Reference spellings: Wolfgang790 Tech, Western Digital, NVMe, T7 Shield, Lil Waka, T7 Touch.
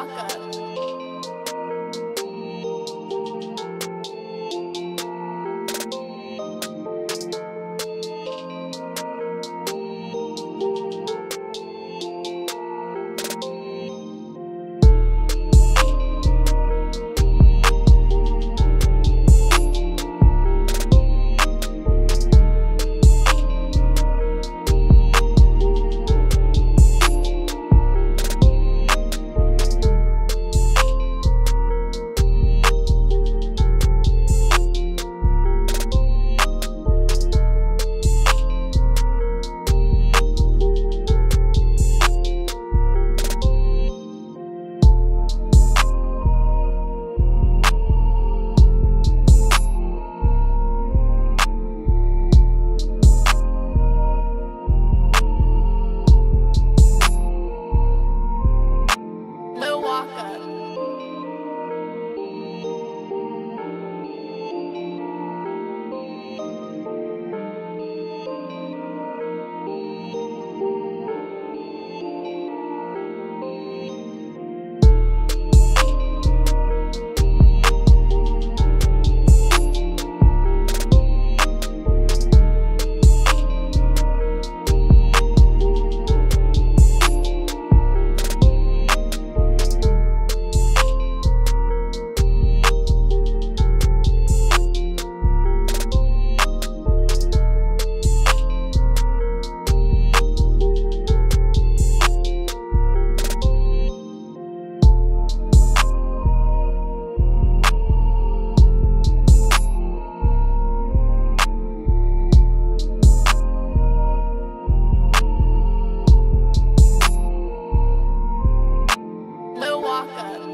Waka. Lil Waka.